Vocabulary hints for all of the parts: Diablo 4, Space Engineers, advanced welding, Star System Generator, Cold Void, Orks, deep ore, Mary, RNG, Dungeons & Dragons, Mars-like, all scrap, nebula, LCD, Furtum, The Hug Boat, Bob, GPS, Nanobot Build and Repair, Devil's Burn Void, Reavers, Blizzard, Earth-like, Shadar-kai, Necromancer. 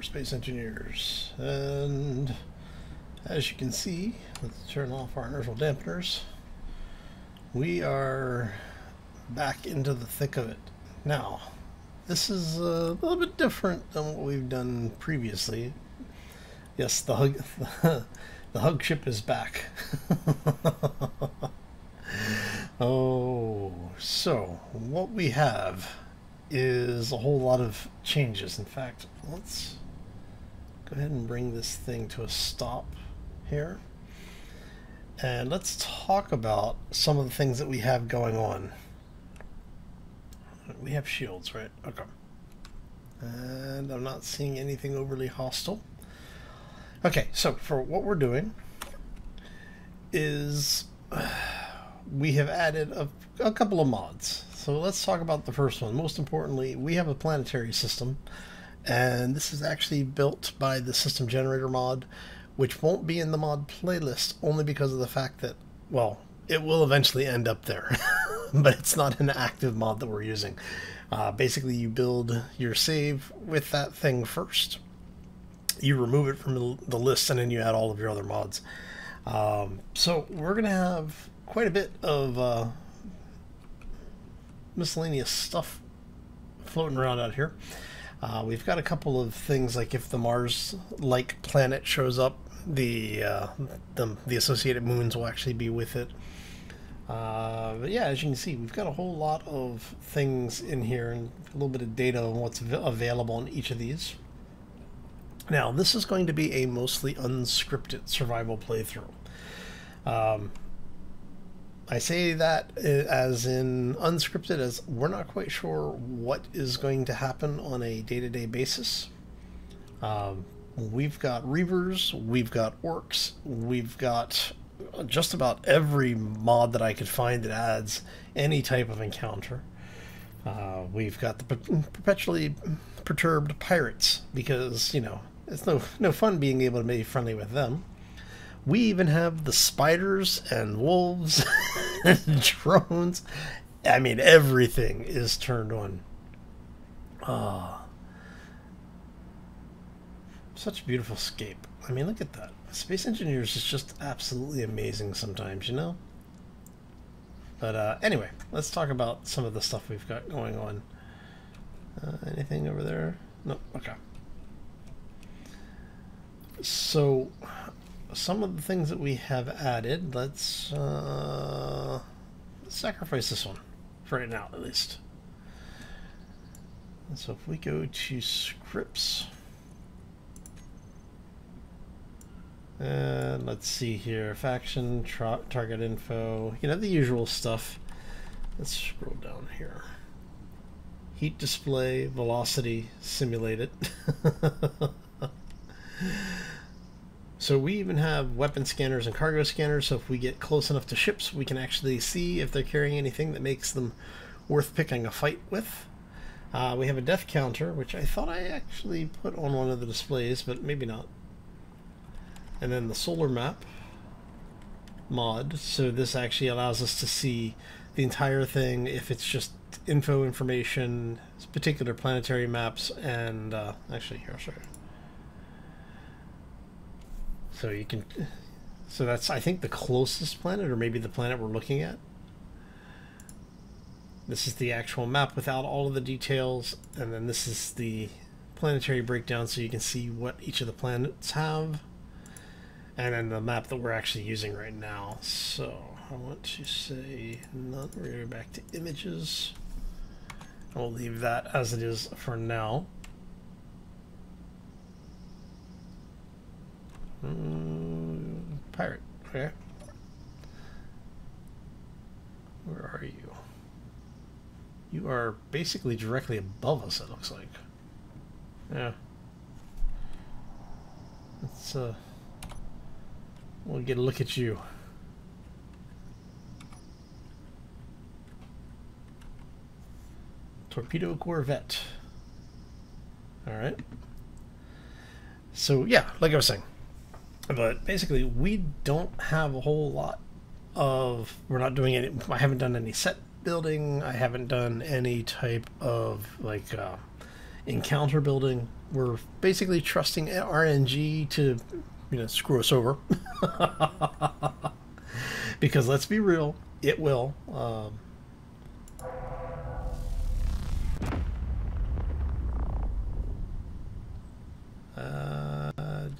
for Space Engineers. And as you can see, let's turn off our inertial dampeners. We are back into the thick of it. Now, this is a little bit different than what we've done previously. Yes, the hug ship is back. Oh, so what we have is a whole lot of changes. In fact, let's go ahead and bring this thing to a stop here. And let's talk about some of the things that we have going on. We have shields, right? Okay. And I'm not seeing anything overly hostile. Okay, so for what we're doing is we have added a couple of mods. So let's talk about the first one. Most importantly, we have a planetary system, and this is actually built by the System Generator mod, which won't be in the mod playlist only because of the fact that, well, it will eventually end up there, but it's not an active mod that we're using. Basically, you build your save with that thing first. You remove it from the list, and then you add all of your other mods. So we're going to have quite a bit of miscellaneous stuff floating around out here. We've got a couple of things, like if the Mars-like planet shows up, the associated moons will actually be with it. But yeah, as you can see, we've got a whole lot of things in here and a little bit of data on what's available on each of these. Now, this is going to be a mostly unscripted survival playthrough. I say that as in unscripted, as we're not quite sure what is going to happen on a day-to-day basis. We've got Reavers, we've got Orks, we've got just about every mod that I could find that adds any type of encounter. We've got the perpetually perturbed pirates, because, you know, it's no fun being able to be friendly with them. We even have the spiders and wolves and drones. I mean, everything is turned on. Such a beautiful scape. I mean, look at that. Space Engineers is just absolutely amazing sometimes, you know? But anyway, let's talk about some of the stuff we've got going on. Anything over there? No, okay. So some of the things that we have added, let's sacrifice this one for right now, at least. And so if we go to scripts, and let's see here, faction, target info, you know, the usual stuff. Let's scroll down here. Heat display, velocity, simulate it. So we even have weapon scanners and cargo scanners, so if we get close enough to ships, we can actually see if they're carrying anything that makes them worth picking a fight with. We have a death counter, which I thought I actually put on one of the displays, but maybe not. And then the solar map mod, so this actually allows us to see the entire thing, if it's just info information, particular planetary maps, and actually here, sorry. So you can, so that's, I think, the closest planet, or maybe the planet we're looking at. This is the actual map without all of the details, and then this is the planetary breakdown, so you can see what each of the planets have, and then the map that we're actually using right now. So I want to say none. We're going to go back to images. I'll leave that as it is for now. Pirate, okay. Where are you? You are basically directly above us, it looks like. Yeah. Let's, we'll get a look at you. Torpedo corvette. Alright. So, yeah, like I was saying. But basically, we don't have a whole lot of, we're not doing any, I haven't done any set building, I haven't done any type of, like, encounter building. We're basically trusting RNG to, you know, screw us over. Because let's be real, it will.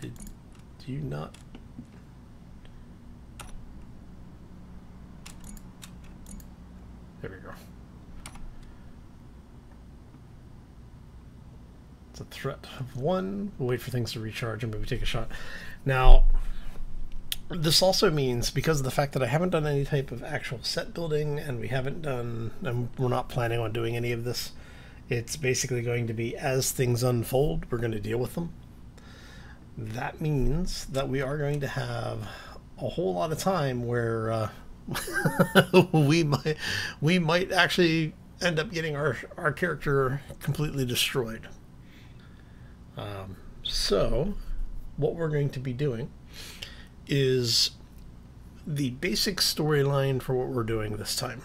Did you not? There we go. It's a threat of one. We'll wait for things to recharge and maybe take a shot. Now, this also means, because of the fact that I haven't done any type of actual set building, and we haven't done, and we're not planning on doing any of this, it's basically going to be as things unfold, we're going to deal with them. That means that we are going to have a whole lot of time where we might actually end up getting our character completely destroyed. So what we're going to be doing is the basic storyline for what we're doing this time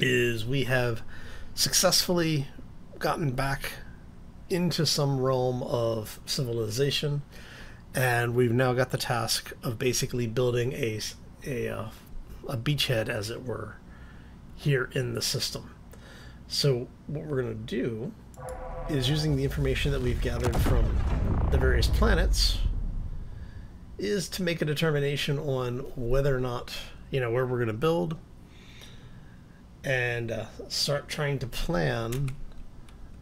is we have successfully gotten back into some realm of civilization, and we've now got the task of basically building a beachhead, as it were, here in the system. So what we're going to do is, using the information that we've gathered from the various planets, is to make a determination on whether or not, you know, where we're going to build, and start trying to plan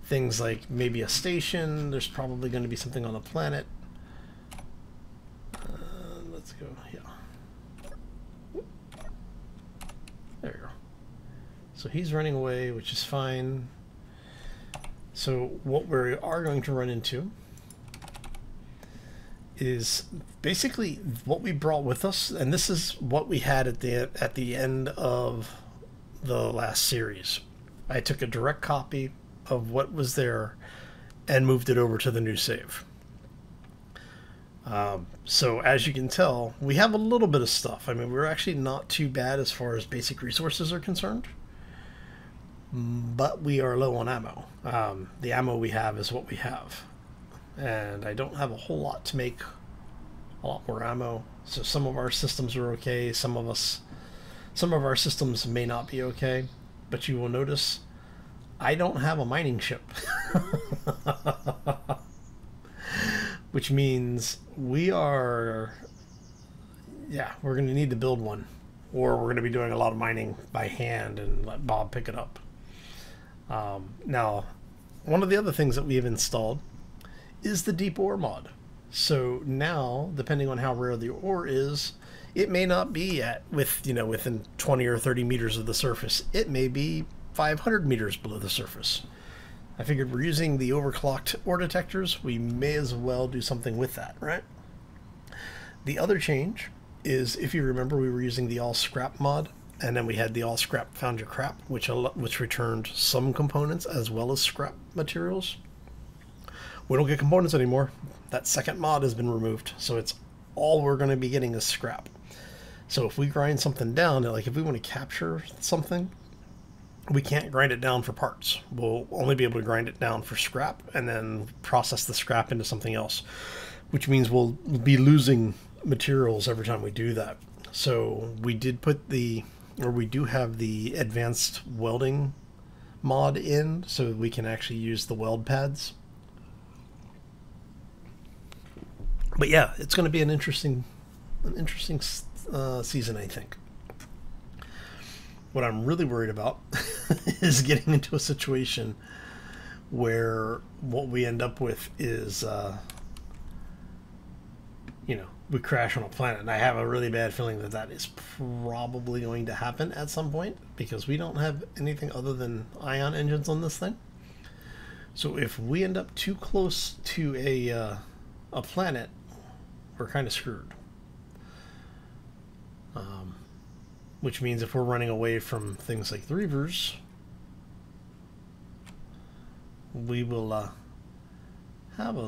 things like maybe a station. There's probably going to be something on the planet. Let's go, yeah. There you go. So he's running away, which is fine. So what we are going to run into is basically what we brought with us, and this is what we had at the end of the last series. I took a direct copy of what was there and moved it over to the new save. So as you can tell, we have a little bit of stuff. I mean, we're actually not too bad as far as basic resources are concerned, but we are low on ammo. The ammo we have is what we have, and I don't have a whole lot to make a lot more ammo. So some of our systems are okay, some of our systems may not be okay, but you will notice I don't have a mining ship. Which means we are, yeah, we're going to need to build one, or we're going to be doing a lot of mining by hand and let Bob pick it up. Now, one of the other things that we've installed is the deep ore mod. So now, depending on how rare the ore is, it may not be within 20 or 30 meters of the surface. It may be 500 meters below the surface. I figured, we're using the overclocked ore detectors, we may as well do something with that, right? The other change is, if you remember, we were using the all scrap mod, and then we had the all scrap found your crap, which returned some components as well as scrap materials. We don't get components anymore. That second mod has been removed, so it's all we're going to be getting is scrap. So if we grind something down, like if we want to capture something, we can't grind it down for parts. We'll only be able to grind it down for scrap and then process the scrap into something else, which means we'll be losing materials every time we do that. So we did put the, or we do have the advanced welding mod in, so we can actually use the weld pads. But yeah, it's going to be an interesting season, I think. What I'm really worried about is getting into a situation where what we end up with is, you know, we crash on a planet. And I have a really bad feeling that that is probably going to happen at some point, because we don't have anything other than ion engines on this thing. So if we end up too close to a planet, we're kind of screwed. Which means if we're running away from things like the Reavers, we will have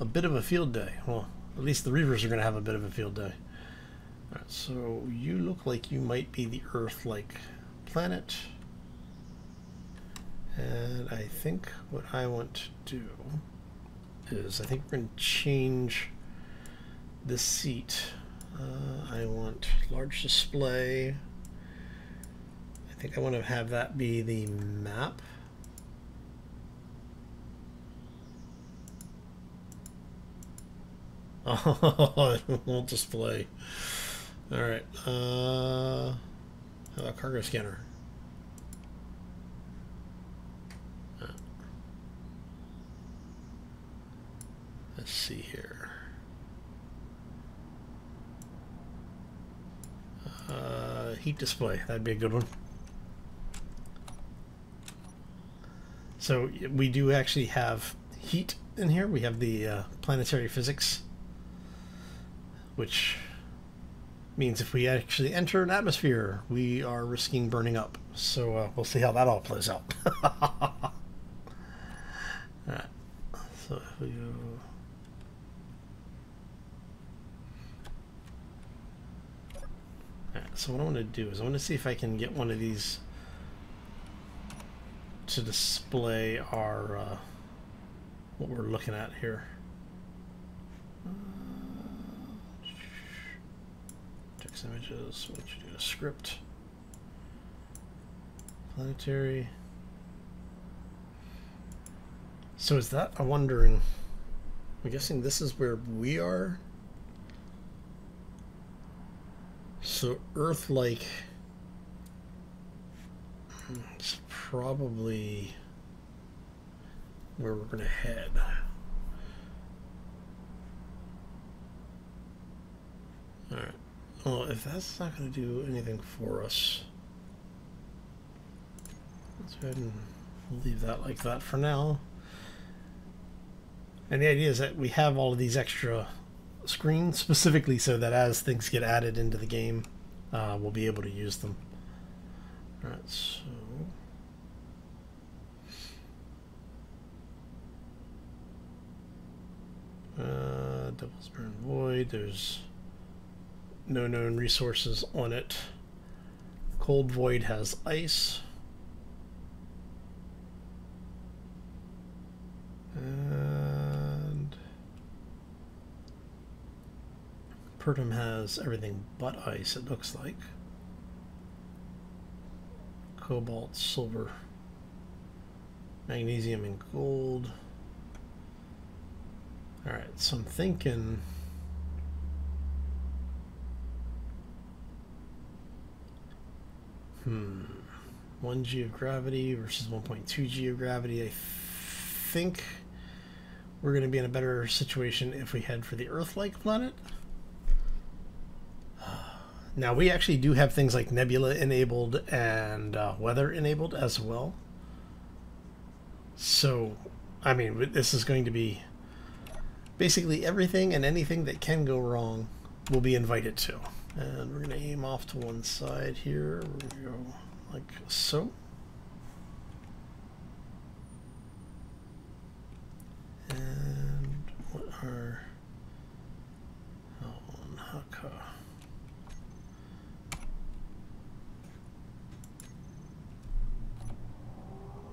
a bit of a field day. Well, at least the Reavers are going to have a bit of a field day. All right, so you look like you might be the Earth-like planet. And I think what I want to do is I think we're going to change the seat. I want large display. I think I want to have that be the map. Oh, it won't display. All right. How about cargo scanner? Let's see here. Heat display. That'd be a good one. So we do actually have heat in here. We have the planetary physics, which means if we actually enter an atmosphere, we are risking burning up. So we'll see how that all plays out. All right. So if we go... So what I want to do is I want to see if I can get one of these to display our what we're looking at here. Text images. What you do? A script. Planetary. So is that? I'm wondering. I'm guessing this is where we are. So Earth-like, it's probably where we're going to head. All right. Well, if that's not going to do anything for us, let's go ahead and leave that like that for now. And the idea is that we have all of these extra screen specifically so that as things get added into the game, we'll be able to use them. All right, so Devil's Burn Void. There's no known resources on it. Cold Void has ice. Furtum has everything but ice, it looks like. Cobalt, silver, magnesium, and gold. Alright, so I'm thinking... Hmm. 1 G of gravity versus 1.2 G of gravity. I think we're going to be in a better situation if we head for the Earth-like planet. Now we actually do have things like nebula enabled and weather enabled as well. So, I mean, this is going to be basically everything and anything that can go wrong will be invited to. And we're going to aim off to one side here. We're going to go like so. And what are...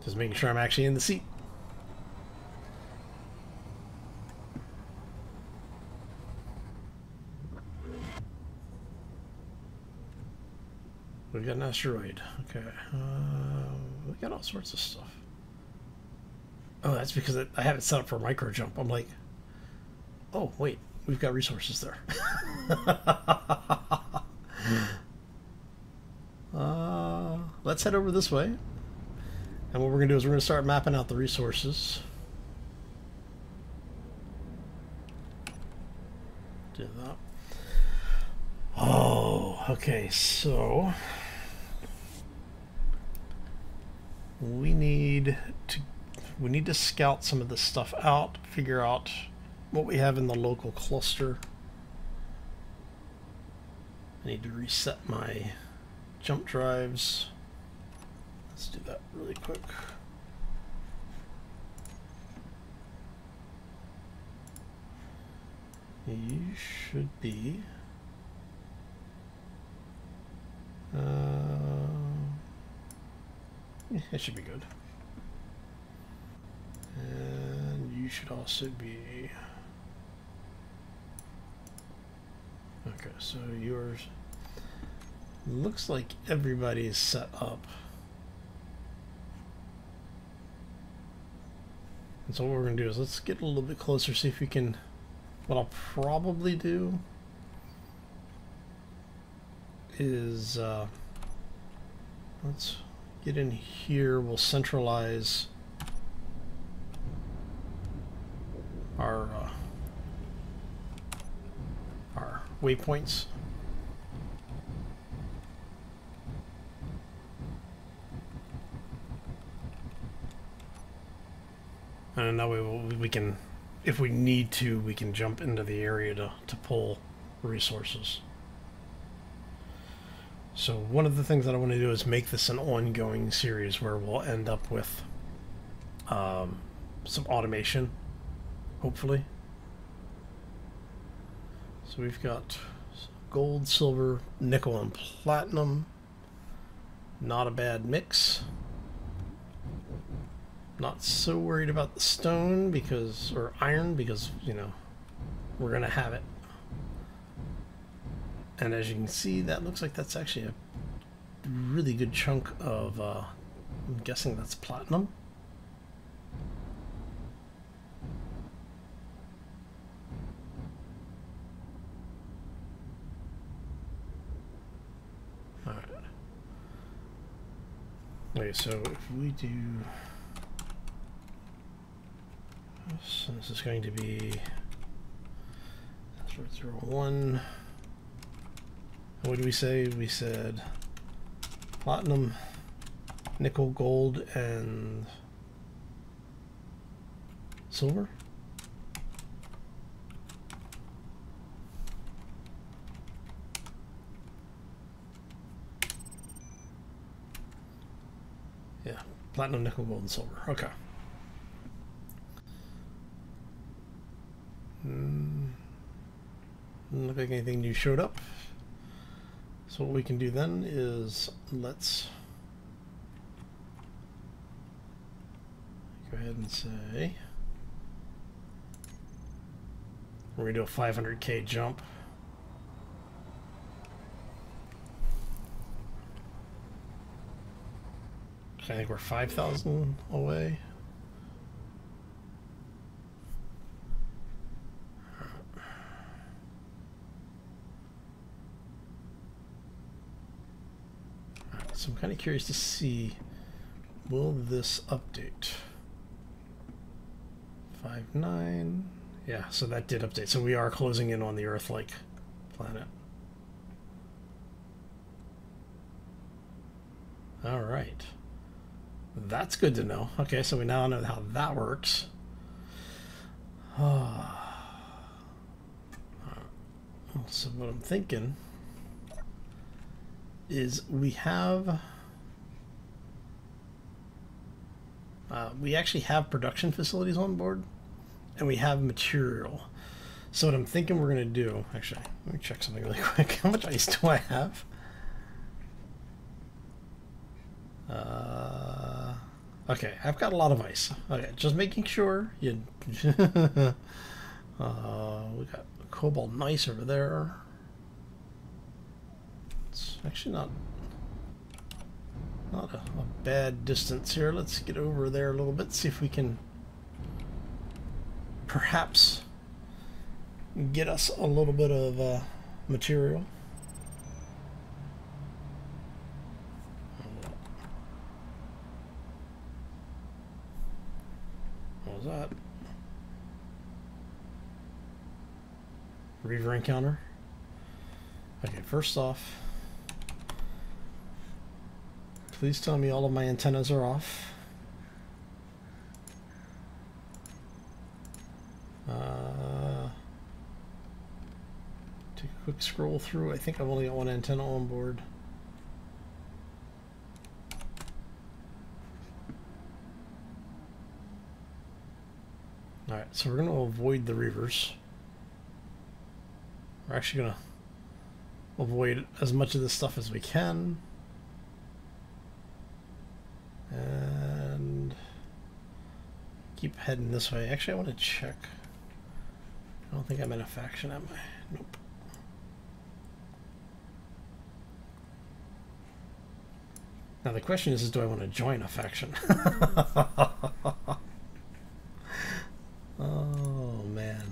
Just making sure I'm actually in the seat. We've got an asteroid. Okay. We've got all sorts of stuff. Oh, that's because I have it set up for micro jump. I'm like, oh, wait, we've got resources there. Let's head over this way. And what we're going to do is we're going to start mapping out the resources. Do that. Oh, okay, so we need to scout some of this stuff out, figure out what we have in the local cluster. I need to reset my jump drives. Let's do that really quick. You should be... it should be good. And you should also be... Okay, so yours... Looks like everybody is set up. And so what we're going to do is let's get a little bit closer, see if we can... What I'll probably do is let's get in here. We'll centralize our waypoints. And that way we can, if we need to, we can jump into the area to pull resources. So one of the things that I want to do is make this an ongoing series where we'll end up with some automation, hopefully. So we've got gold, silver, nickel, and platinum. Not a bad mix. Not so worried about the stone because, or iron, because, you know, we're gonna have it. And as you can see, that looks like that's actually a really good chunk of, I'm guessing that's platinum. All right. Okay, so if we do... So this is going to be 01. What did we say? We said platinum, nickel, gold, and silver. Yeah, platinum, nickel, gold, and silver. Okay. Doesn't look like anything new showed up. So what we can do then is let's go ahead and say we're gonna do a 500K jump. I think we're 5,000 away. So I'm kind of curious to see, will this update? 5.9, yeah, so that did update. So we are closing in on the Earth-like planet. All right, that's good to know. Okay, so we now know how that works. So what I'm thinking is we have we actually have production facilities on board, and we have material. So what I'm thinking we're gonna do, actually, let me check something really quick. How much ice do I have? Okay, I've got a lot of ice. Okay, just making sure you we got cobalt and ice over there. It's actually not a bad distance here. Let's get over there a little bit, see if we can perhaps get us a little bit of material. What was that? Reaver encounter? Okay, first off, please tell me all of my antennas are off. Take a quick scroll through. I think I've only got one antenna on board. Alright, so we're going to avoid the Reavers. We're actually going to avoid as much of this stuff as we can. And keep heading this way. Actually, I want to check. I don't think I'm in a faction, am I? Nope. Now the question is do I want to join a faction? Oh, man.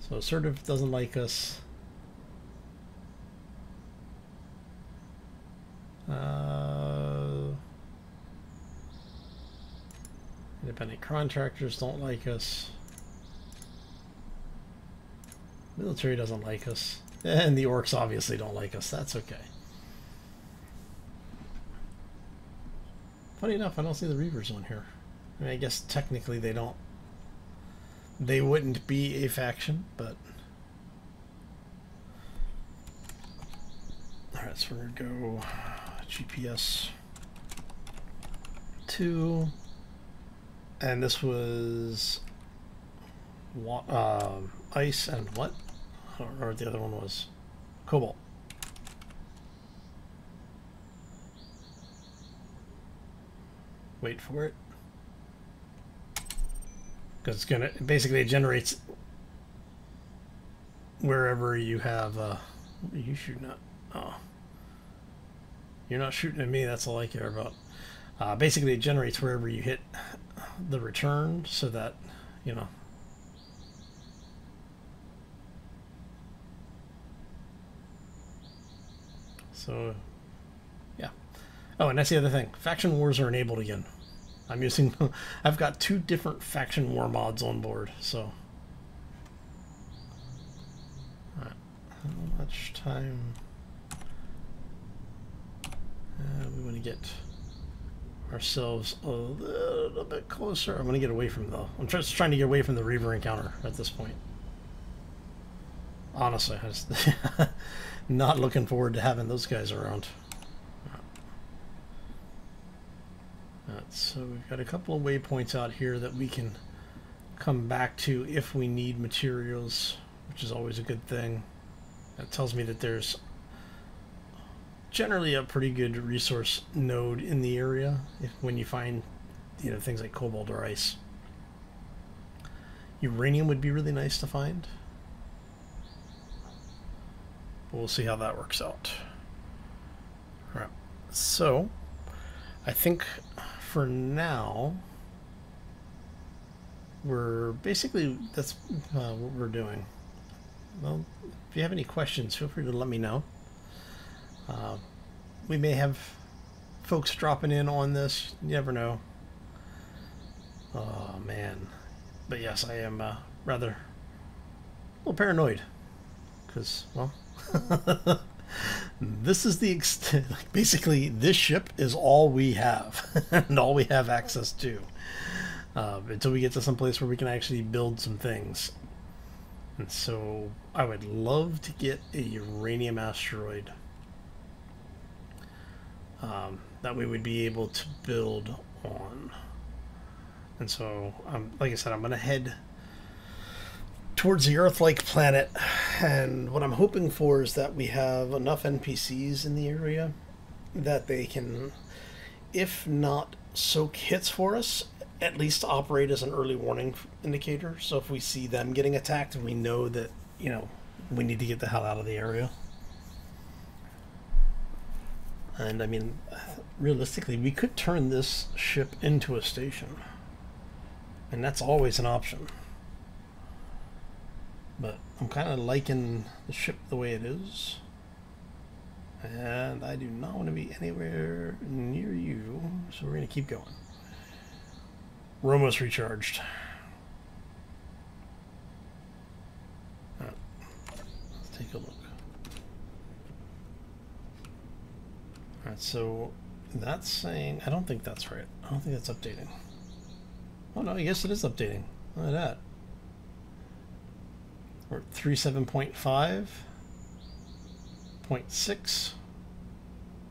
So sort of doesn't like us. Independent contractors don't like us. Military doesn't like us. And the orcs obviously don't like us. That's okay. Funny enough, I don't see the Reavers on here. I mean, I guess technically they don't. They wouldn't be a faction, but... Alright, so we're going to go GPS 2. And this was ice and what? Or the other one was cobalt. Wait for it. Because it's gonna basically it generates wherever you have. What are you shooting at? Oh, you're not shooting at me. That's all I care about. Basically, it generates wherever you hit the return, so that you know. So, yeah. Oh, and that's the other thing. Faction wars are enabled again. I'm using. I've got two different faction war mods on board. So, all right. How much time? We want to get ourselves a little bit closer. I'm gonna get away from the. I'm just trying to get away from the Reaver encounter at this point. Honestly, I just not looking forward to having those guys around. So we've got a couple of waypoints out here that we can come back to if we need materials, which is always a good thing. That tells me that there's generally a pretty good resource node in the area when you find, you know, things like cobalt or ice. Uranium would be really nice to find. We'll see how that works out. All right. So I think for now, we're basically, that's what we're doing. Well, if you have any questions, feel free to let me know. We may have folks dropping in on this. You never know. Oh, man. But yes, I am rather a little paranoid. Because, well... This is the extent, like basically this ship is all we have and all we have access to until we get to some place where we can actually build some things. And so I would love to get a uranium asteroid. That we would be able to build on. And so, like I said, I'm going to head towards the Earth-like planet, and what I'm hoping for is that we have enough NPCs in the area that they can, if not soak hits for us, at least operate as an early warning indicator. So if we see them getting attacked, we know that, you know, we need to get the hell out of the area. And I mean, realistically, we could turn this ship into a station, and that's always an option. But I'm kind of liking the ship the way it is. And I do not want to be anywhere near you. So we're going to keep going. We're almost recharged. All right. Let's take a look. All right. So that's saying... I don't think that's right. I don't think that's updating. Oh, no. Yes, it is updating. Look at that. We're at 37.5, 0.6.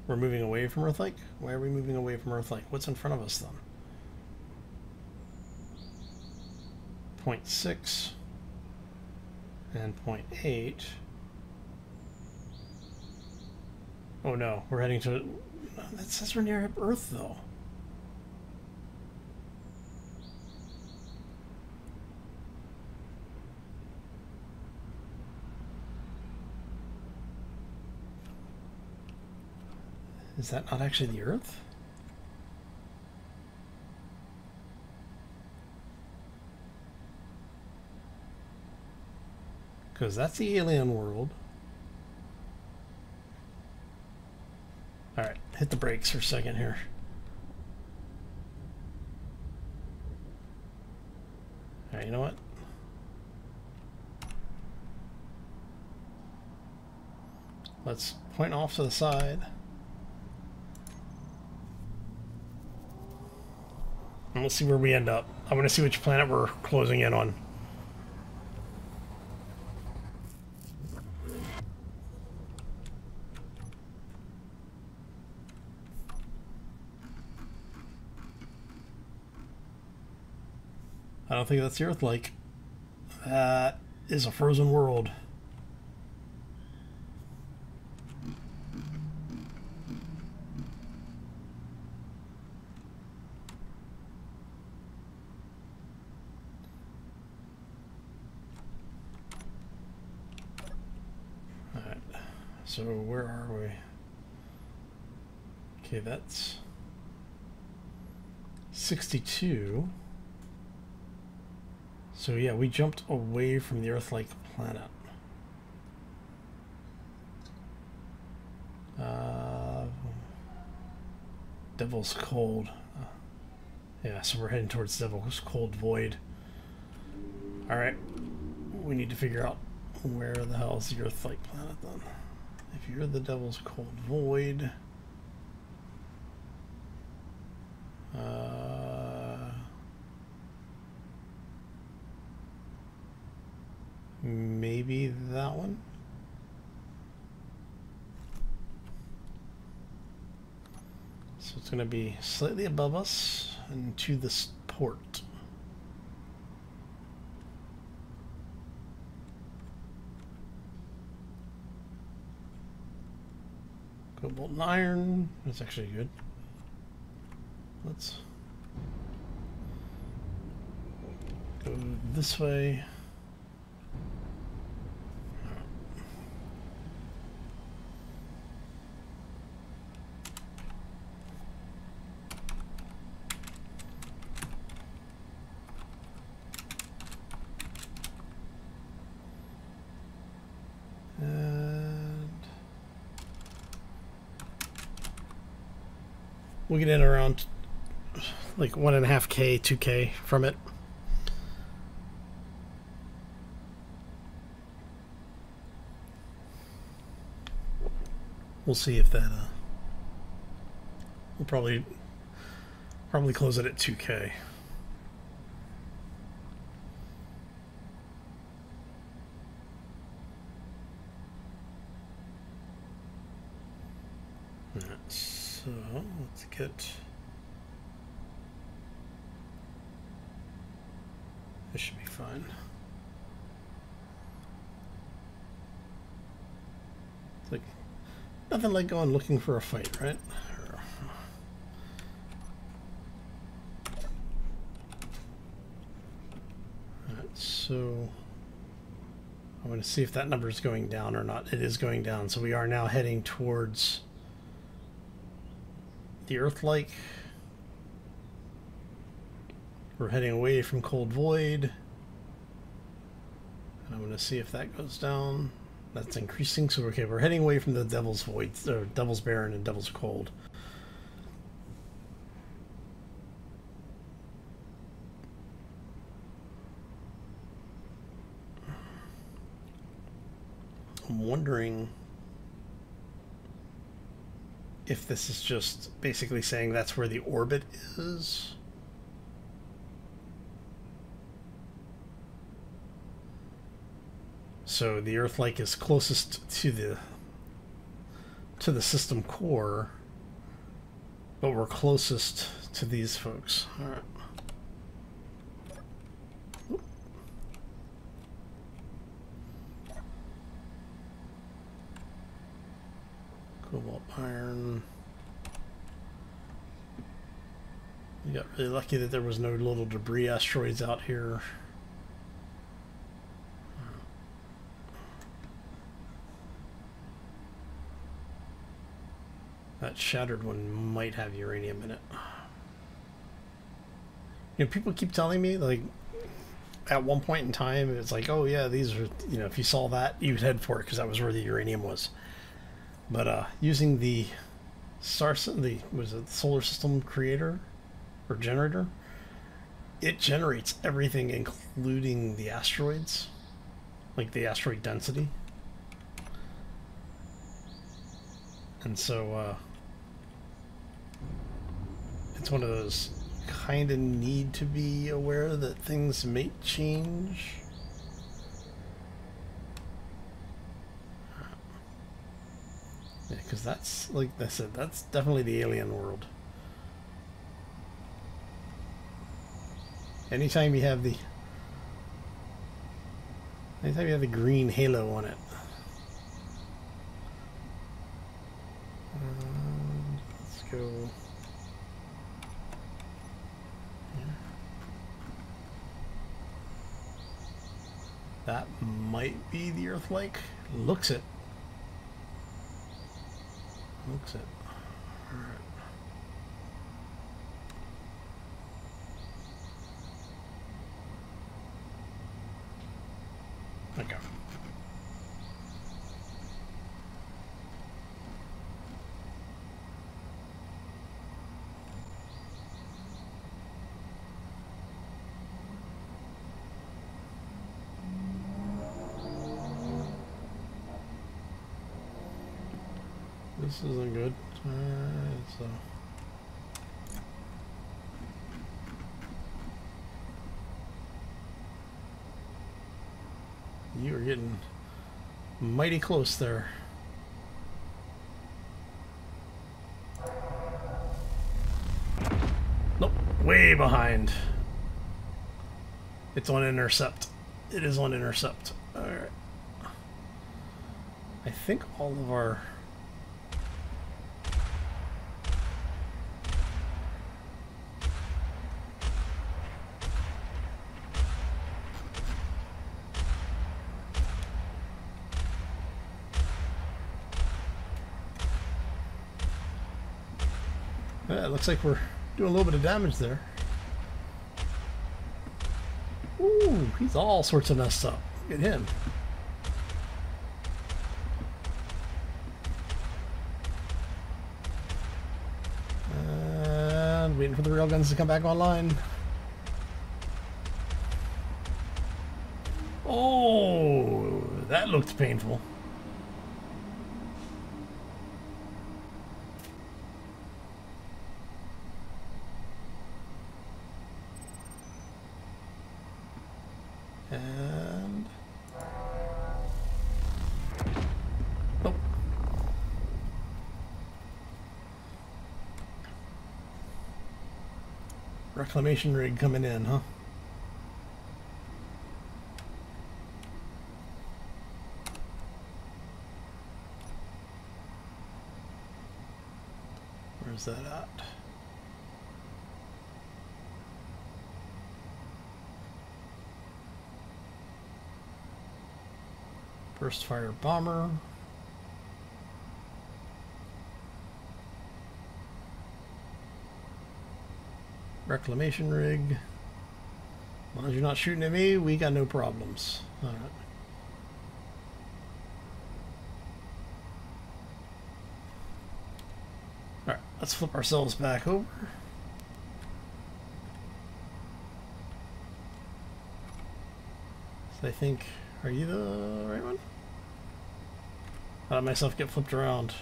We're moving away from Earth-like. Why are we moving away from Earth-like? What's in front of us then? 0.6 and 0.8. Oh no, we're heading to... That says we're near Earth though. Is that not actually the Earth? Because that's the alien world. Alright, hit the brakes for a second here. Alright, you know what? Let's point off to the side. And let's see where we end up. I want to see which planet we're closing in on. I don't think that's the Earth-like. That is a frozen world. Alright, so where are we? Okay, that's 62. So yeah, we jumped away from the Earth-like planet. Devil's Cold. Yeah, so we're heading towards Devil's Cold Void. Alright, we need to figure out where the hell is the Earth-like planet then. If you're the Devil's Cold Void... maybe that one? So it's going to be slightly above us and to this port. Cobalt and iron. That's actually good. Let's go this way. We'll get in around like 1.5K, 2K from it. We'll see if that. We'll probably close it at 2K. So let's get. This should be fine. It's like nothing like going looking for a fight, right? Alright, so I want to see if that number is going down or not. It is going down, so we are now heading towards the Earth-like. We're heading away from Cold Void, and I'm going to see if that goes down. That's increasing, so okay, we're heading away from the Devil's Void, or Devil's Barren and Devil's Cold. I'm wondering if this is just basically saying that's where the orbit is. So the Earth-like is closest to the system core, but we're closest to these folks. All right. Cobalt iron. We got really lucky that there was no little debris asteroids out here. That shattered one might have uranium in it. You know, people keep telling me, like, at one point in time, it's like, oh yeah, these are, you know, if you saw that, you'd head for it because that was where the uranium was. But using the star, the was it the solar system creator or generator, it generates everything, including the asteroids, like the asteroid density. And so it's one of those kind of need to be aware that things may change. Yeah, because that's, like I said, that's definitely the alien world. Anytime you have the green halo on it. Let's go. That might be the Earth-like. Looks it. Looks it. All right. Okay. This isn't good. So. You are getting mighty close there. Nope, way behind. It's on intercept. It is on intercept. All right. I think all of our. Looks like we're doing a little bit of damage there. Ooh, he's all sorts of messed up. Look at him. And waiting for the railguns to come back online. Oh, that looked painful. Reclamation rig coming in, huh? Where's that at? Burst fire bomber. Reclamation rig. As long as you're not shooting at me, we got no problems. All right. All right, let's flip ourselves back over. So I think, are you the right one? I let myself get flipped around.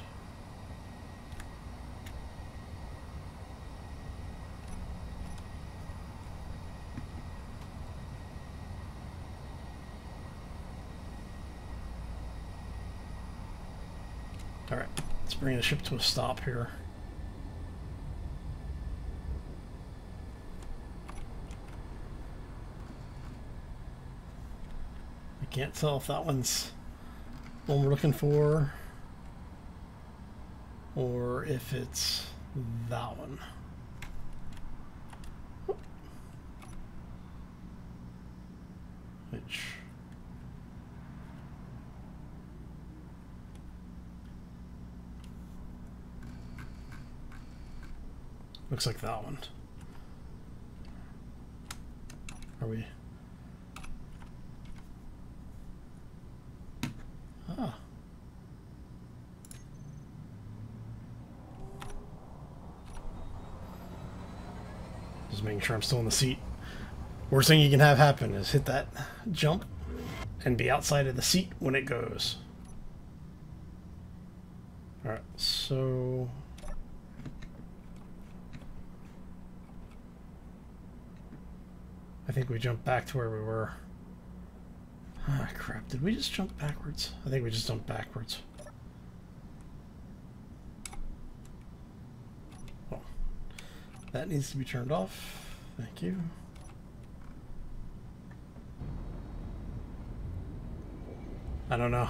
Bring the ship to a stop here. I can't tell if that one's the one we're looking for or if it's that one. Which. Looks like that one. Are we? Ah. Just making sure I'm still in the seat. Worst thing you can have happen is hit that jump and be outside of the seat when it goes. Alright, so... I think we jumped back to where we were. Ah, crap. Did we just jump backwards? I think we just jumped backwards. Well, that needs to be turned off. Thank you. I don't know.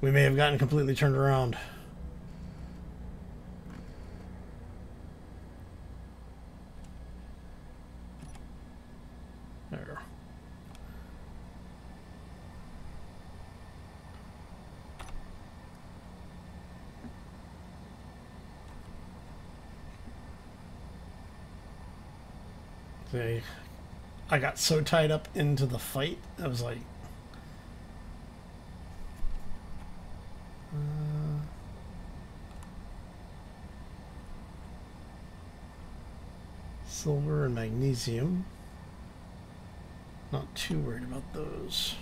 We may have gotten completely turned around. There. See, I got so tied up into the fight, I was like, silver and magnesium. Not too worried about those.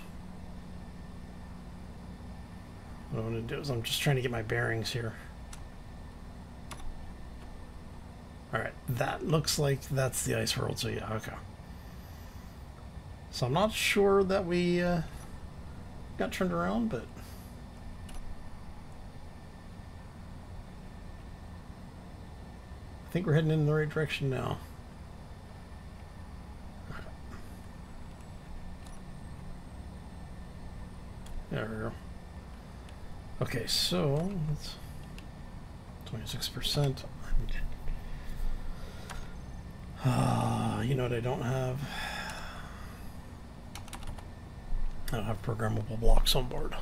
What I want to do is I'm just trying to get my bearings here. Alright, that looks like that's the ice world, so yeah, okay. So I'm not sure that we got turned around, but... I think we're heading in the right direction now. There we go. Okay, so that's 26%. You know what I don't have? I don't have programmable blocks on board.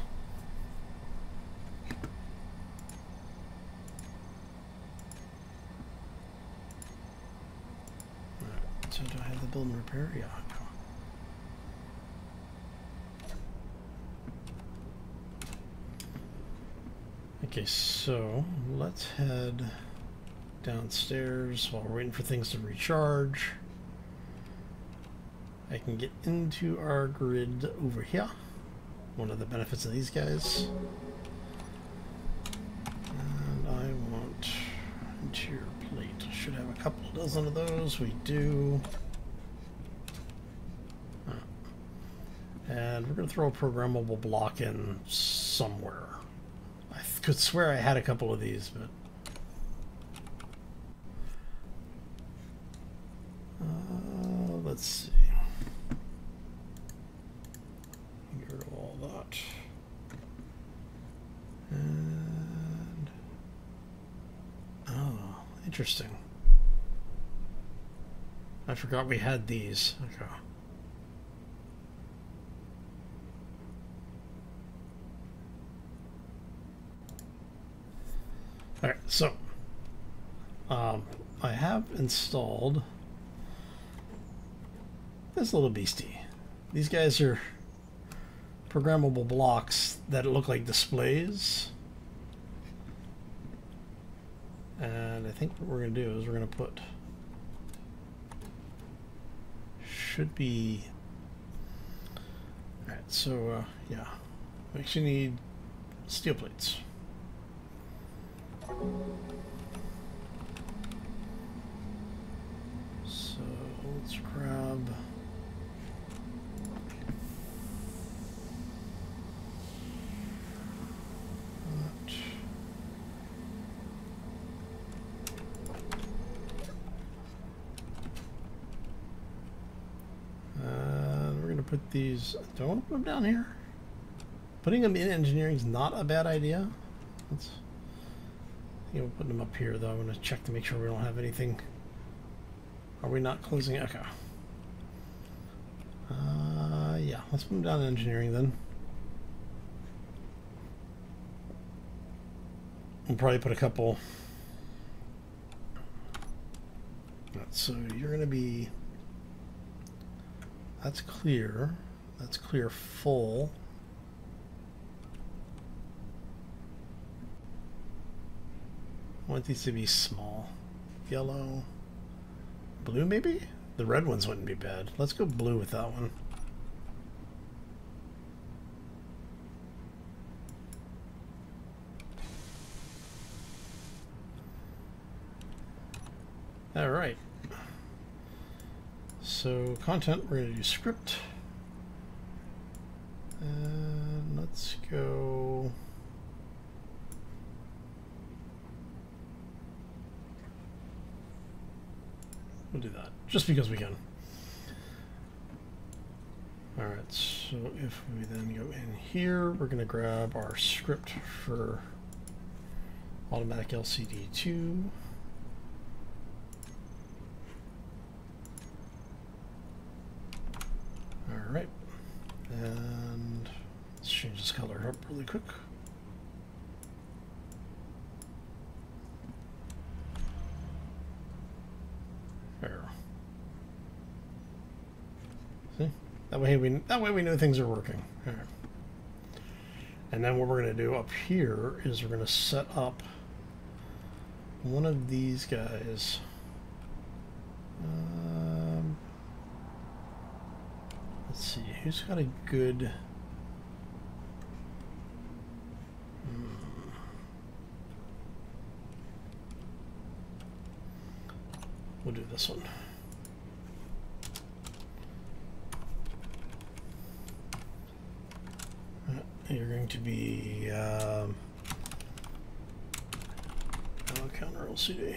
Alright, so do I have the build and repair? Yeah. Okay, so let's head downstairs while we're waiting for things to recharge. I can get into our grid over here. One of the benefits of these guys. And I want interior plate. Should have a couple dozen of those. We do. And we're going to throw a programmable block in somewhere. I could swear I had a couple of these, but... let's see. Get rid of all that. And... oh, interesting. I forgot we had these. Okay. Alright, so I have installed this little beastie. These guys are programmable blocks that look like displays. And I think what we're going to do is we're going to put, should be, alright, so yeah, we actually need steel plates. So let's grab that. We're going to put these, do I want to put them down here? Putting them in engineering is not a bad idea. Let's, yeah, we'll put them up here though. I want to check to make sure we don't have anything. Are we not closing? Okay. Yeah, let's put them down to engineering then. We'll probably put a couple So you're going to be, that's clear full. I want these to be small. Yellow, blue maybe? The red ones wouldn't be bad. Let's go blue with that one. All right. So content, we're going to do script. And let's go... We'll do that, just because we can. All right, so if we then go in here, we're going to grab our script for automatic LCD 2. All right, and let's change this color up really quick. That way we know things are working. All right. And then what we're going to do up here is we're going to set up one of these guys. Let's see, who's got a good... We'll do this one. You're going to be counter LCD.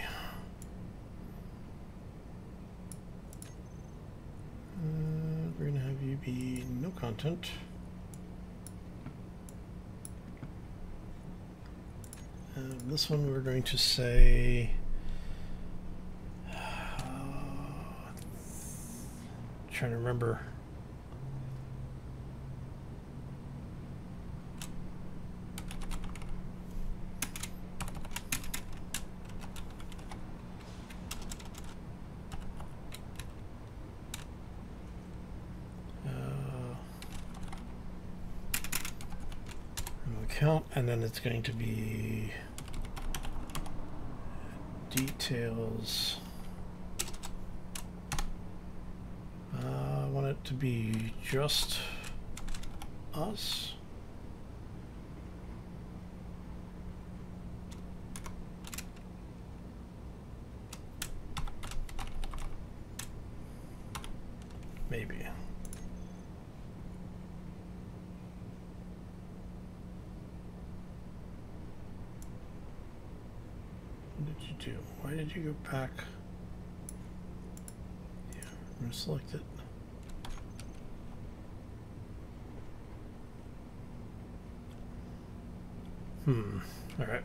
We're going to have you be no content. And this one we're going to say trying to remember. And then it's going to be details. I want it to be just us. Maybe. Why did you go back? Yeah, I'm going to select it. All right.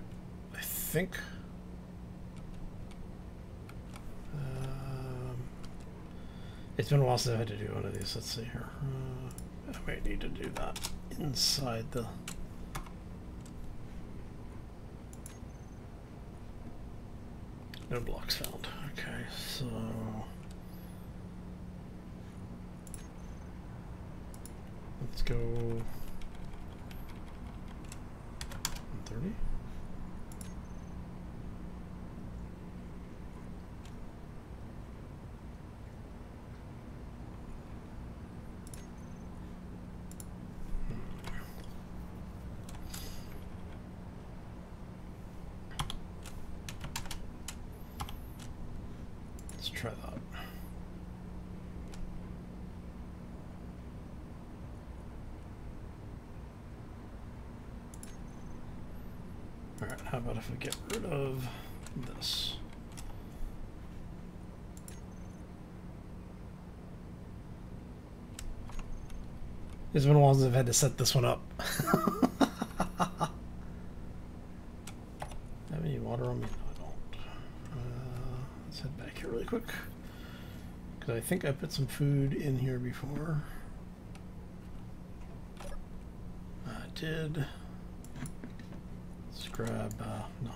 I think it's been a while since I had to do one of these. Let's see here. I might need to do that inside the. No blocks found. Okay, so let's go 130. Try that. All right, how about if we get rid of this? It's been a while since I've had to set this one up. Have any water on me? Head back here really quick because I think I put some food in here before. I did. Let's grab no.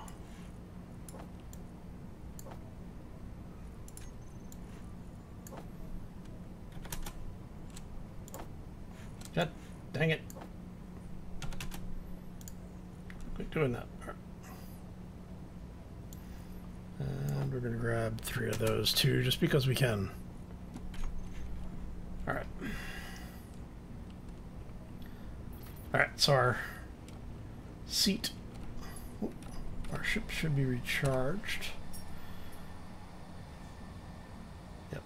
Dang it. Quit doing that part. And we're going to grab 3 of those too, just because we can. Alright. Alright, so our seat. Our ship should be recharged. Yep.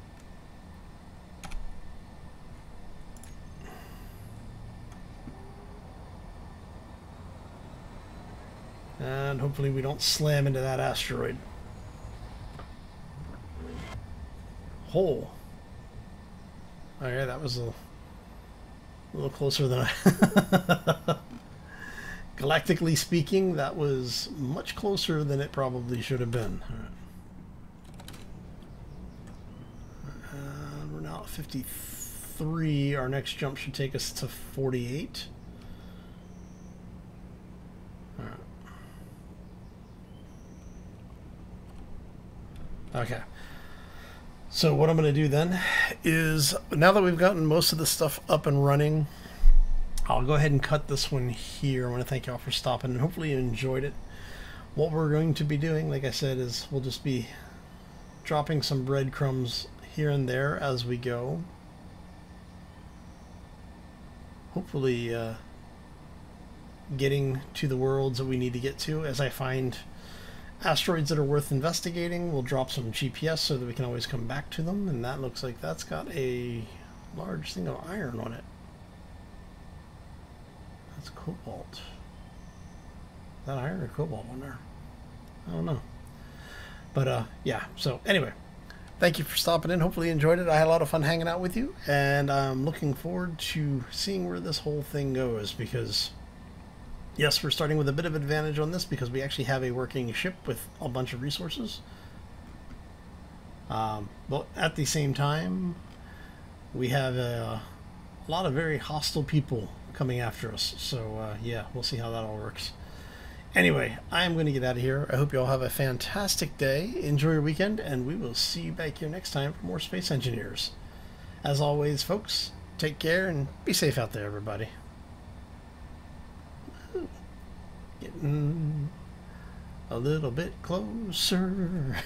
And hopefully we don't slam into that asteroid. Hole. Oh yeah, that was a little closer than I... Galactically speaking, that was much closer than it probably should have been. All right. We're now at 53. Our next jump should take us to 48. All right. Okay. So what I'm going to do then is, now that we've gotten most of the stuff up and running, I'll go ahead and cut this one here. I want to thank y'all for stopping, and hopefully you enjoyed it. What we're going to be doing, like I said, is we'll just be dropping some breadcrumbs here and there as we go. Hopefully getting to the worlds that we need to get to. As I find asteroids that are worth investigating, we'll drop some GPS so that we can always come back to them. And that looks like that's got a large thing of iron on it. That's cobalt. Is that iron or cobalt on there? I don't know. But yeah, so anyway, thank you for stopping in. Hopefully you enjoyed it. I had a lot of fun hanging out with you, and I'm looking forward to seeing where this whole thing goes, because yes, we're starting with a bit of advantage on this because we actually have a working ship with a bunch of resources. But at the same time, we have a lot of very hostile people coming after us, so yeah, we'll see how that all works. Anyway, I'm going to get out of here. I hope you all have a fantastic day. Enjoy your weekend, and we will see you back here next time for more Space Engineers. As always, folks, take care and be safe out there, everybody. Getting a little bit closer.